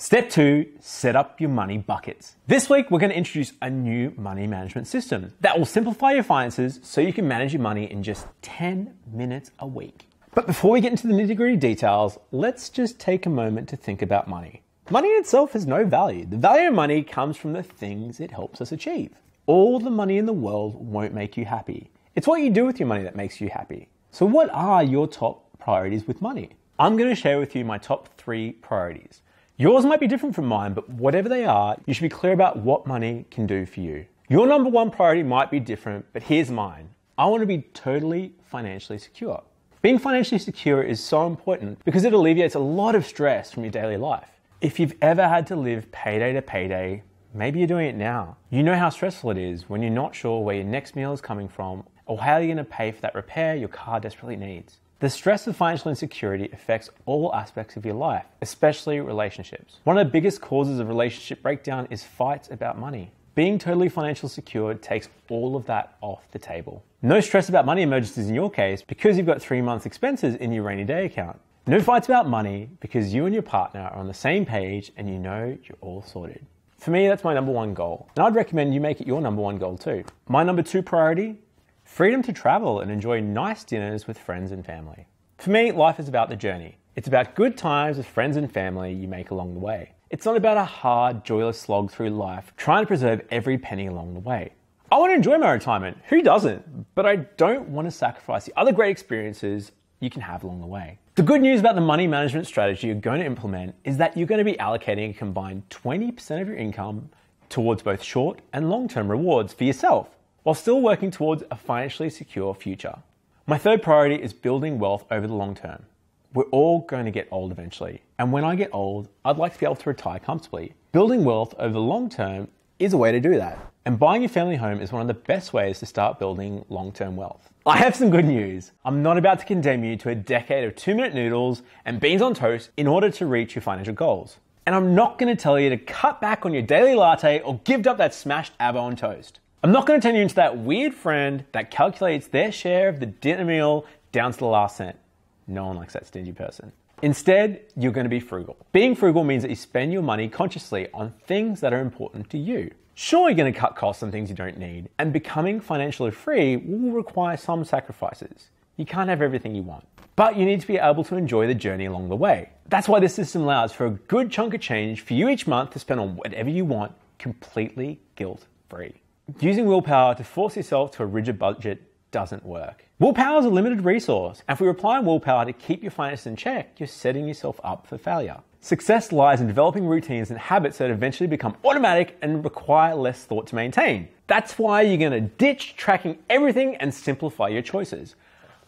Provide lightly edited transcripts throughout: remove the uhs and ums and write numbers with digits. Step 2, set up your money buckets. This week, we're going to introduce a new money management system that will simplify your finances so you can manage your money in just 10 minutes a week. But before we get into the nitty-gritty details, let's just take a moment to think about money. Money in itself has no value. The value of money comes from the things it helps us achieve. All the money in the world won't make you happy. It's what you do with your money that makes you happy. So what are your top priorities with money? I'm going to share with you my top 3 priorities. Yours might be different from mine, but whatever they are, you should be clear about what money can do for you. Your number 1 priority might be different, but here's mine. I want to be totally financially secure. Being financially secure is so important because it alleviates a lot of stress from your daily life. If you've ever had to live payday to payday, maybe you're doing it now. You know how stressful it is when you're not sure where your next meal is coming from or how you're going to pay for that repair your car desperately needs. The stress of financial insecurity affects all aspects of your life, especially relationships. One of the biggest causes of relationship breakdown is fights about money. Being totally financially secure takes all of that off the table. No stress about money emergencies in your case because you've got 3 months' expenses in your rainy day account. No fights about money because you and your partner are on the same page and you know you're all sorted. For me, that's my number 1 goal, and I'd recommend you make it your number 1 goal too. My number 2 priority? Freedom to travel and enjoy nice dinners with friends and family. For me, life is about the journey. It's about good times with friends and family you make along the way. It's not about a hard, joyless slog through life, trying to preserve every penny along the way. I want to enjoy my retirement, who doesn't? But I don't want to sacrifice the other great experiences you can have along the way. The good news about the money management strategy you're going to implement is that you're going to be allocating a combined 20% of your income towards both short and long-term rewards for yourself, while still working towards a financially secure future. My 3rd priority is building wealth over the long term. We're all going to get old eventually, and when I get old, I'd like to be able to retire comfortably. Building wealth over the long term is a way to do that, and buying your family home is one of the best ways to start building long-term wealth. I have some good news. I'm not about to condemn you to a decade of 2-minute noodles and beans on toast in order to reach your financial goals. And I'm not going to tell you to cut back on your daily latte or give up that smashed avocado on toast. I'm not going to turn you into that weird friend that calculates their share of the dinner meal down to the last cent. No one likes that stingy person. Instead, you're going to be frugal. Being frugal means that you spend your money consciously on things that are important to you. Sure, you're going to cut costs on things you don't need, and becoming financially free will require some sacrifices. You can't have everything you want, but you need to be able to enjoy the journey along the way. That's why this system allows for a good chunk of change for you each month to spend on whatever you want, completely guilt-free. Using willpower to force yourself to a rigid budget doesn't work. Willpower is a limited resource, and if we rely on willpower to keep your finances in check, you're setting yourself up for failure. Success lies in developing routines and habits that eventually become automatic and require less thought to maintain. That's why you're going to ditch tracking everything and simplify your choices.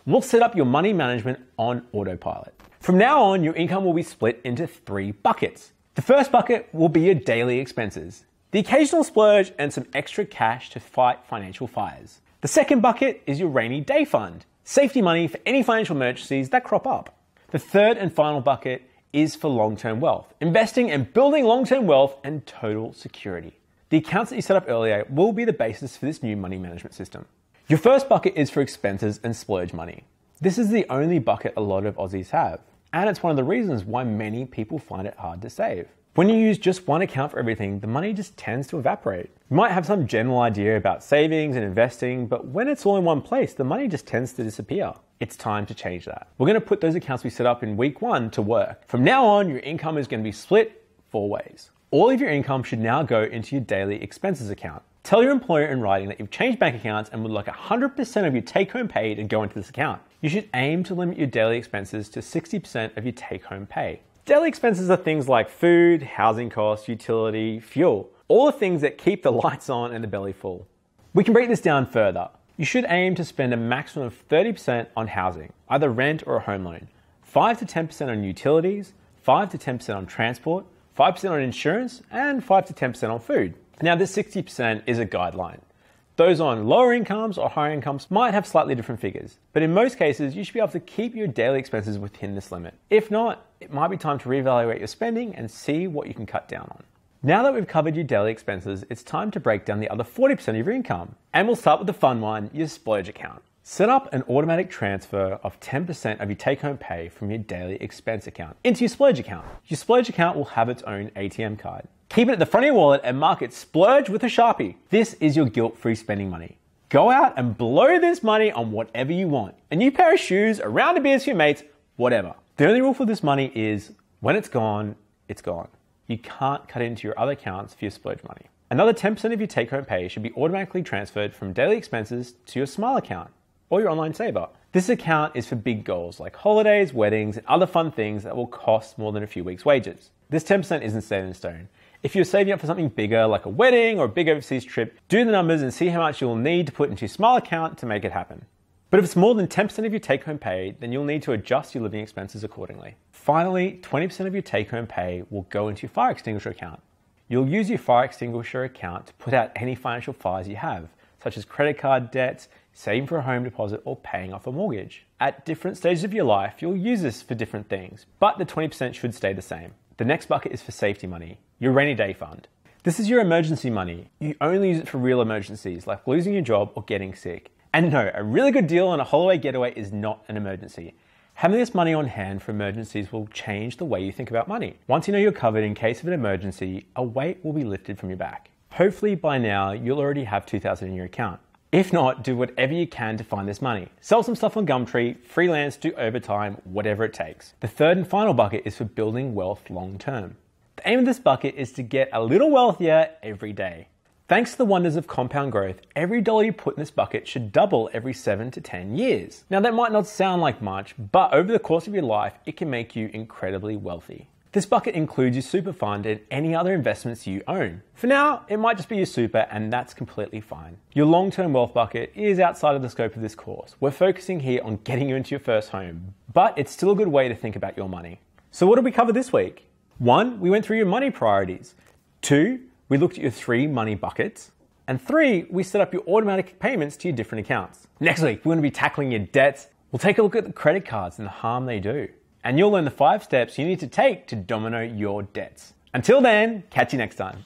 We'll set up your money management on autopilot. From now on, your income will be split into 3 buckets. The first bucket will be your daily expenses, the occasional splurge, and some extra cash to fight financial fires. The second bucket is your rainy day fund, safety money for any financial emergencies that crop up. The third and final bucket is for long-term wealth, investing and building long-term wealth and total security. The accounts that you set up earlier will be the basis for this new money management system. Your first bucket is for expenses and splurge money. This is the only bucket a lot of Aussies have, and it's one of the reasons why many people find it hard to save. When you use just one account for everything, the money just tends to evaporate. You might have some general idea about savings and investing, but when it's all in one place, the money just tends to disappear. It's time to change that. We're going to put those accounts we set up in week 1 to work. From now on, your income is going to be split 4 ways. All of your income should now go into your daily expenses account. Tell your employer in writing that you've changed bank accounts and would like 100% of your take-home pay to go into this account. You should aim to limit your daily expenses to 60% of your take-home pay. Daily expenses are things like food, housing costs, utility, fuel, all the things that keep the lights on and the belly full. We can break this down further. You should aim to spend a maximum of 30% on housing, either rent or a home loan, 5 to 10% on utilities, 5 to 10% on transport, 5% on insurance, and 5 to 10% on food. Now this 60% is a guideline. Those on lower incomes or higher incomes might have slightly different figures, but in most cases, you should be able to keep your daily expenses within this limit. If not, it might be time to reevaluate your spending and see what you can cut down on. Now that we've covered your daily expenses, it's time to break down the other 40% of your income. And we'll start with the fun one, your splurge account. Set up an automatic transfer of 10% of your take-home pay from your daily expense account into your splurge account. Your splurge account will have its own ATM card. Keep it at the front of your wallet and mark it splurge with a Sharpie. This is your guilt-free spending money. Go out and blow this money on whatever you want. A new pair of shoes, a round of beers for your mates, whatever. The only rule for this money is when it's gone, it's gone. You can't cut into your other accounts for your splurge money. Another 10% of your take-home pay should be automatically transferred from daily expenses to your Smile account or your online saver. This account is for big goals like holidays, weddings, and other fun things that will cost more than a few weeks' wages. This 10% isn't set in stone. If you're saving up for something bigger like a wedding or a big overseas trip, do the numbers and see how much you'll need to put into your Smile account to make it happen. But if it's more than 10% of your take-home pay, then you'll need to adjust your living expenses accordingly. Finally, 20% of your take-home pay will go into your fire extinguisher account. You'll use your fire extinguisher account to put out any financial fires you have, such as credit card debts, saving for a home deposit, or paying off a mortgage. At different stages of your life, you'll use this for different things, but the 20% should stay the same. The next bucket is for safety money, your rainy day fund. This is your emergency money. You only use it for real emergencies, like losing your job or getting sick. And no, a really good deal on a holiday getaway is not an emergency. Having this money on hand for emergencies will change the way you think about money. Once you know you're covered in case of an emergency, a weight will be lifted from your back. Hopefully by now, you'll already have $2,000 in your account. If not, do whatever you can to find this money. Sell some stuff on Gumtree, freelance, do overtime, whatever it takes. The third and final bucket is for building wealth long term. The aim of this bucket is to get a little wealthier every day. Thanks to the wonders of compound growth, every dollar you put in this bucket should double every 7 to 10 years. Now that might not sound like much, but over the course of your life, it can make you incredibly wealthy. This bucket includes your super fund and any other investments you own. For now, it might just be your super, and that's completely fine. Your long-term wealth bucket is outside of the scope of this course. We're focusing here on getting you into your first home, but it's still a good way to think about your money. So what did we cover this week? 1, we went through your money priorities. 2, we looked at your 3 money buckets. And 3, we set up your automatic payments to your different accounts. Next week, we're gonna be tackling your debts. We'll take a look at the credit cards and the harm they do. And you'll learn the 5 steps you need to take to domino your debts. Until then, catch you next time.